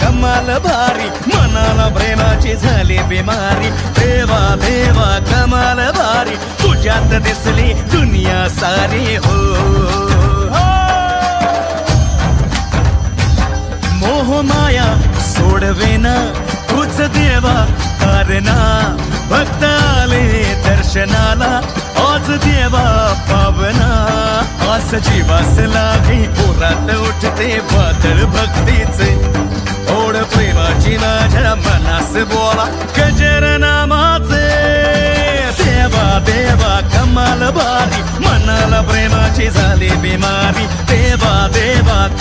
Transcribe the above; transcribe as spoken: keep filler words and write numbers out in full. कमाल भारी, मनाला प्रेमाची झाली बिमारी। देवा देवा कमाल भारी, तुझ्यात दिसली दुनिया सारी। हो मोह माया सोडवेना तूच देवा तारणा। भक्त आले दर्शनाला आज देवा पावना। आस जीवास लागी पुरात उठते वादळ भक्तीचे। ओढ प्रेमाची माझ्या मनास बोला गजर नामाचे। देवा देवा कमाल भारी, मनाला प्रेमाची झाली बिमारी। देवा देवा